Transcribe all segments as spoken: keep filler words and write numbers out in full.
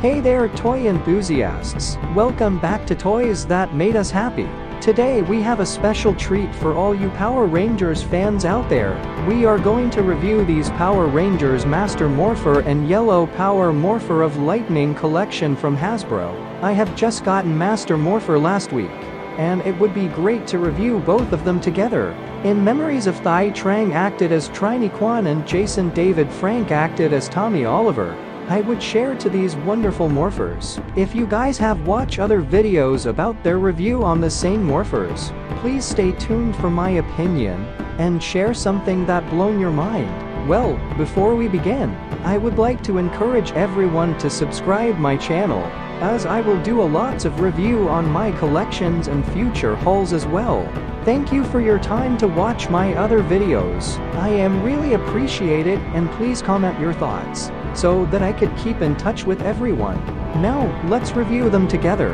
Hey there toy enthusiasts, welcome back to Toys That Made Us Happy. Today we have a special treat for all you Power Rangers fans out there. We are going to review these Power Rangers Master Morpher and Yellow Power Morpher of Lightning Collection from Hasbro. I have just gotten Master Morpher last week, and it would be great to review both of them together. In Memories of Thai, Trang acted as Trini Kwan and Jason David Frank acted as Tommy Oliver. I would share to these wonderful morphers. If you guys have watched other videos about their review on the same morphers, please stay tuned for my opinion and share something that blown your mind. Well, before we begin, I would like to encourage everyone to subscribe my channel, as I will do a lots of review on my collections and future hauls as well. Thank you for your time to watch my other videos. I am really appreciated, and please comment your thoughts so that I could keep in touch with everyone. Now, let's review them together.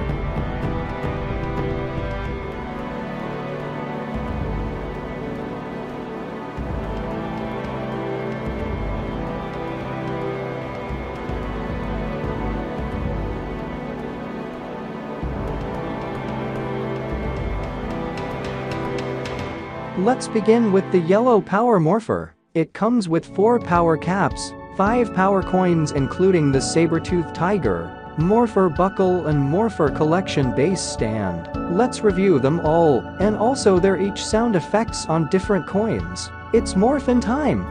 Let's begin with the Yellow Power Morpher. It comes with four power caps, five power coins including the Sabertooth Tiger, Morpher Buckle and Morpher Collection Base Stand. Let's review them all, and also their each sound effects on different coins. It's morphin' time!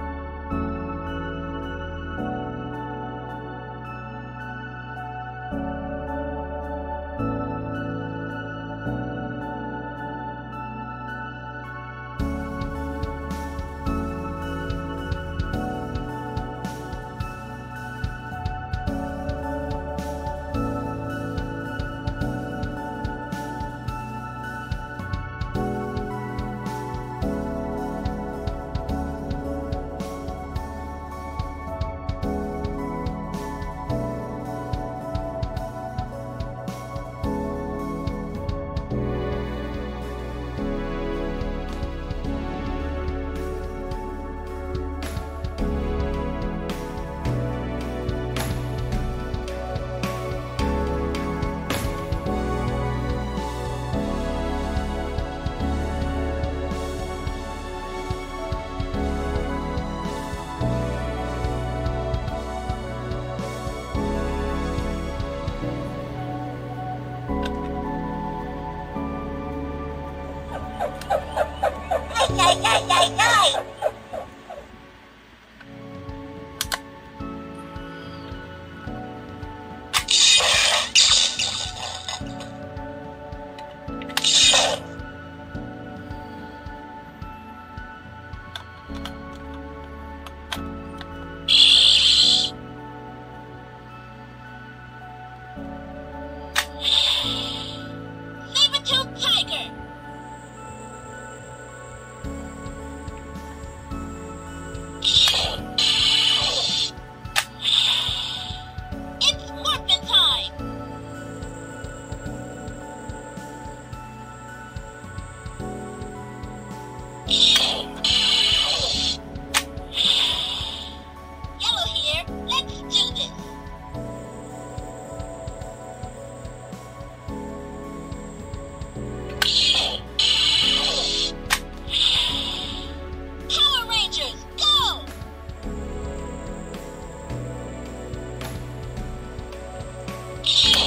Yeah.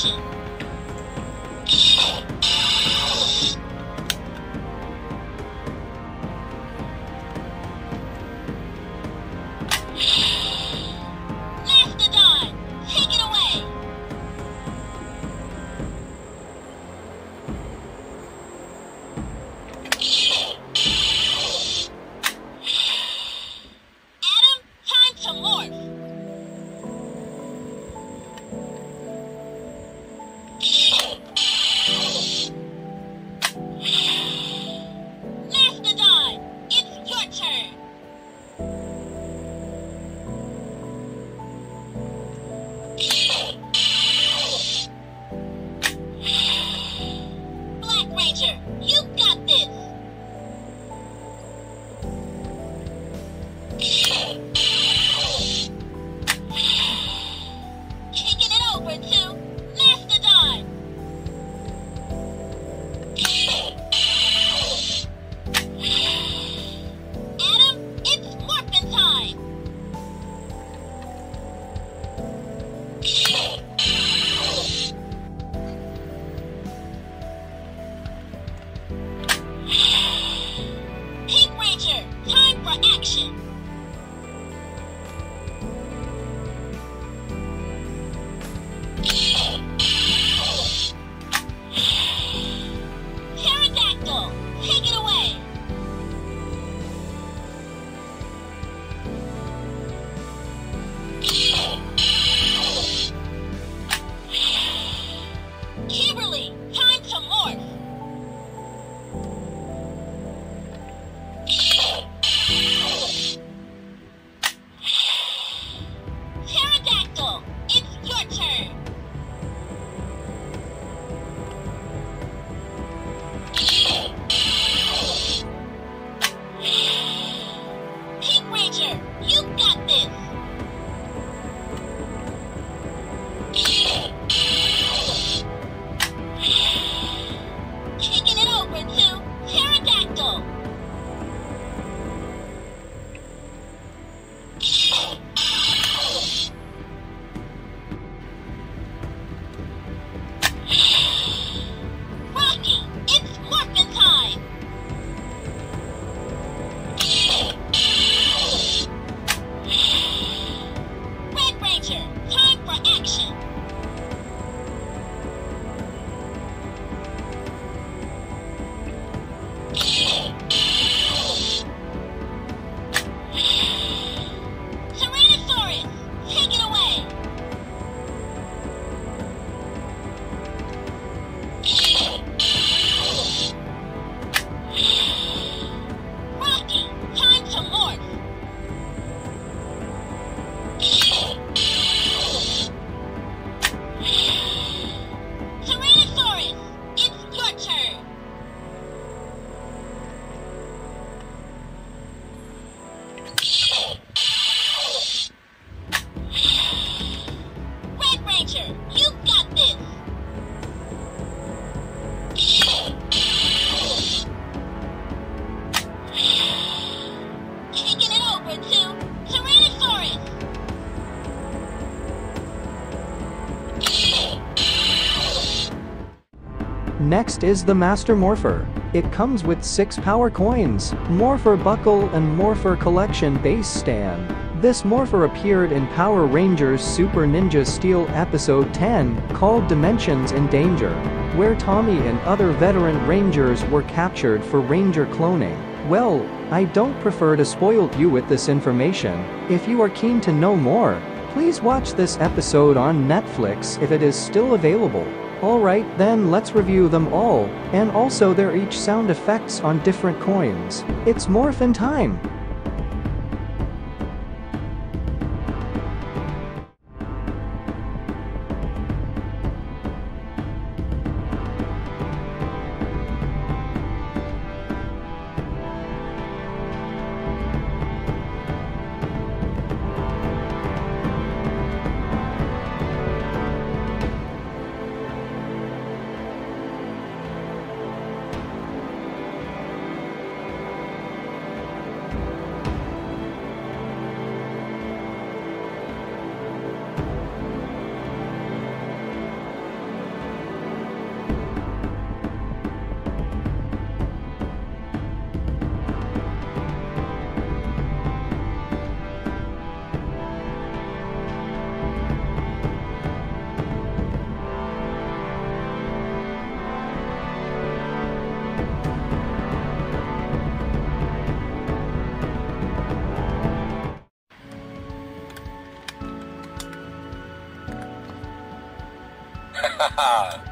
Collection. Next is the Master Morpher. It comes with six power coins, Morpher buckle and Morpher collection base stand. This Morpher appeared in Power Rangers Super Ninja Steel episode ten, called Dimensions in Danger, where Tommy and other veteran Rangers were captured for Ranger cloning. Well, I don't prefer to spoil you with this information. If you are keen to know more, please watch this episode on Netflix if it is still available. Alright then, let's review them all, and also their each sound effects on different coins. It's morphin' time!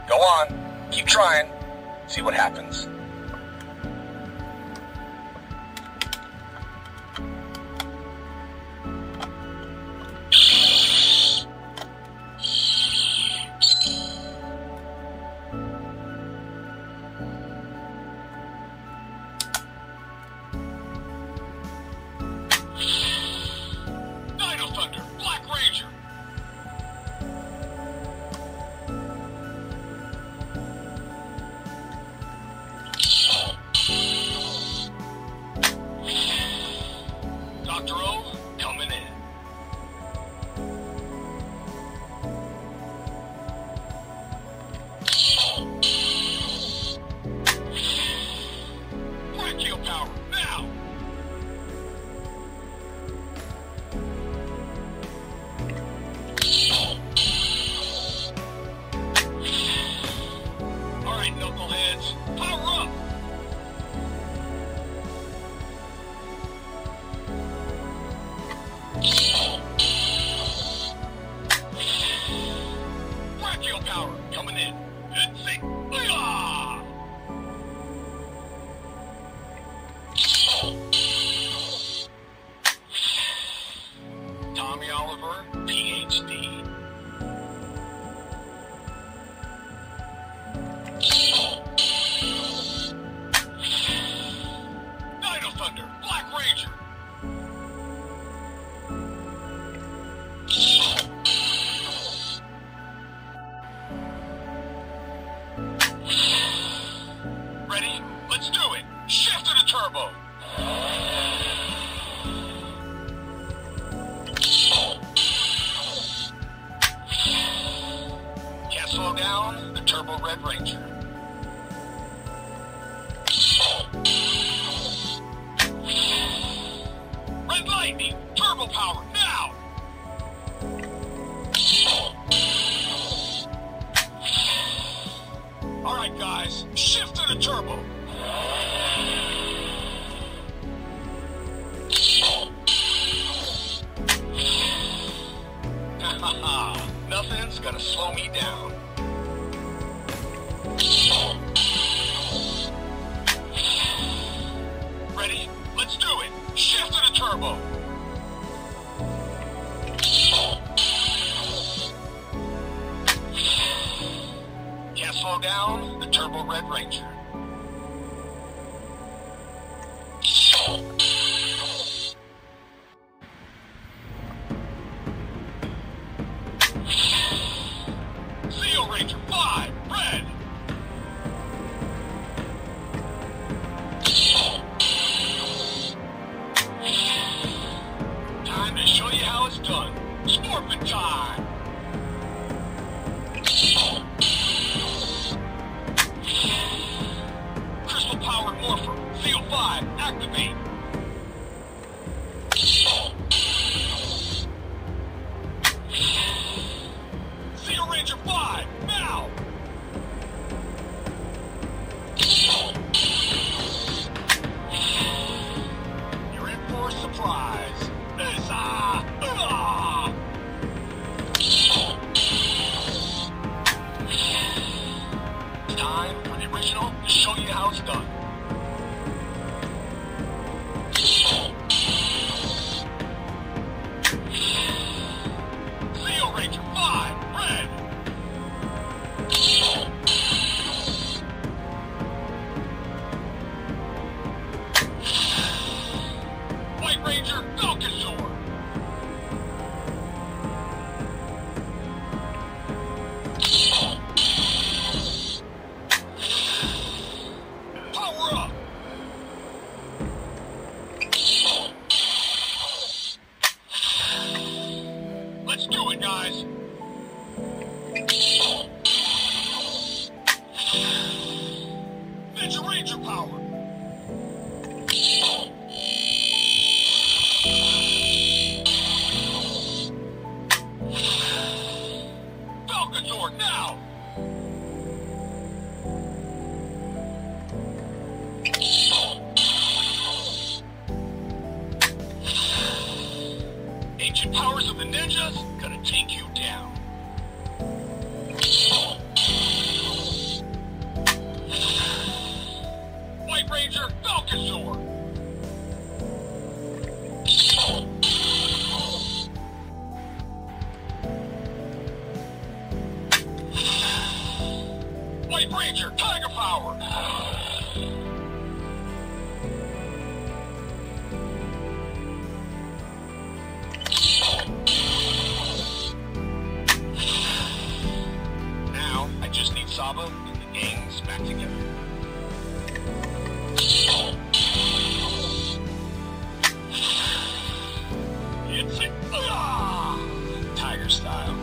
Go on. Keep trying. See what happens. Tommy Oliver, P H D. Dino Thunder, Black Ranger. Ready? Let's do it. Shift to the turbo. Slow down the Turbo Red Ranger. Red Lightning, turbo power now! Alright guys, shift to the turbo. Hahaha, nothing's gonna slow me down. Ready? Let's do it! Shift to the turbo! Can't slow down the Turbo Red Ranger. Seal Ranger fly! Red! Done. Morphin' time! Crystal Power Morpher, Seal five, activate! Seal Ranger five, now! You're in for a surprise! Time for the original to show you how it's done. Seal Ranger five, red! White Ranger, Alcazor! Powers of the ninjas gonna take you down. Big Ranger, Tiger Power! Now, I just need Saba and the gangs back together. It's a... Ah! Tiger style.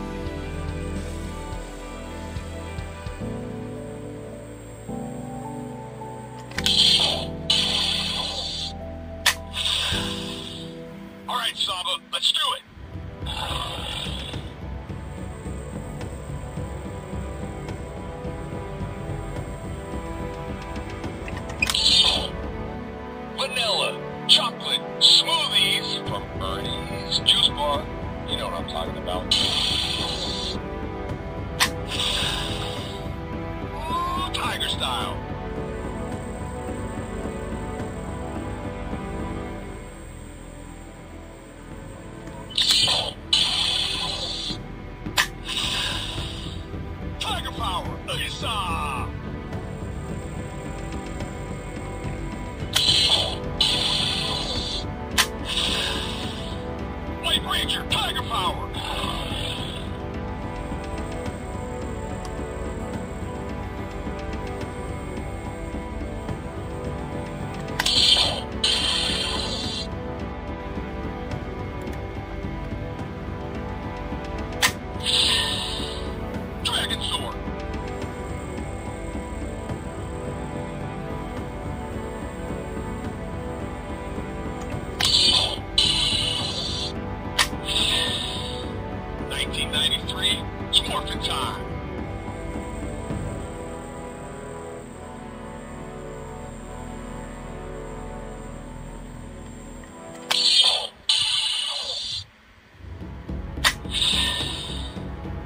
Saba, let's do it! Vanilla, chocolate, smoothies from Ernie's Juice Bar. You know what I'm talking about. Ooh, tiger style.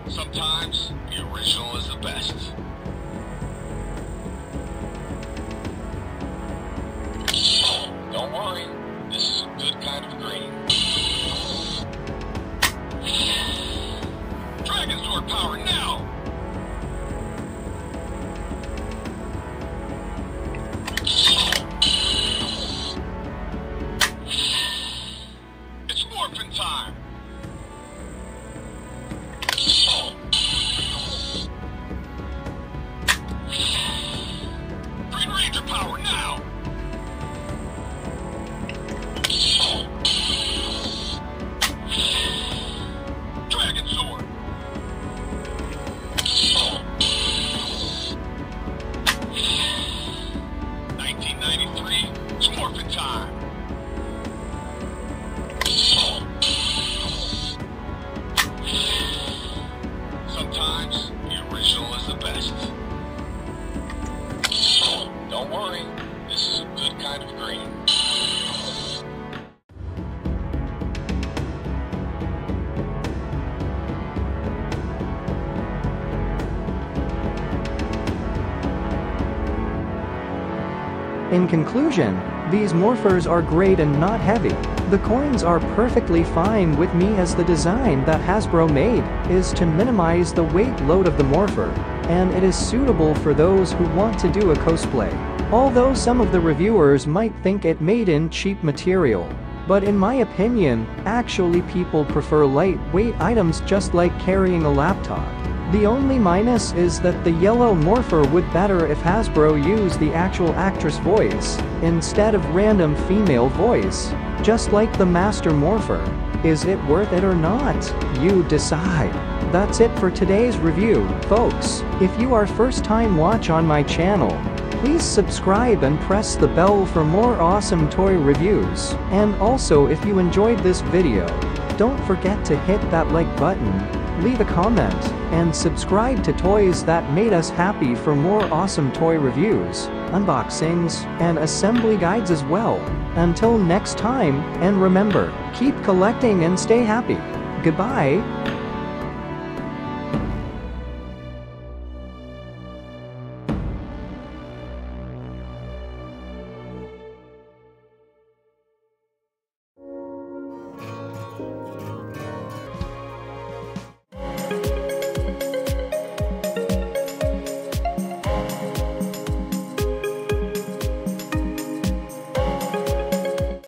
Sometimes, the original is the best. Don't worry, this is a good kind of green. Dragon Sword power now! It's morphin' time! In conclusion, these morphers are great and not heavy. The coins are perfectly fine with me, as the design that Hasbro made is to minimize the weight load of the morpher, and it is suitable for those who want to do a cosplay. Although some of the reviewers might think it made in cheap material, but in my opinion, actually people prefer lightweight items, just like carrying a laptop. The only minus is that the yellow morpher would better if Hasbro used the actual actress voice, instead of random female voice, just like the Master Morpher. Is it worth it or not? You decide. That's it for today's review, folks. If you are first time watch on my channel, please subscribe and press the bell for more awesome toy reviews. And also, if you enjoyed this video, don't forget to hit that like button. Leave a comment, and subscribe to Toys That Made Us Happy for more awesome toy reviews, unboxings, and assembly guides as well. Until next time, and remember, keep collecting and stay happy. Goodbye!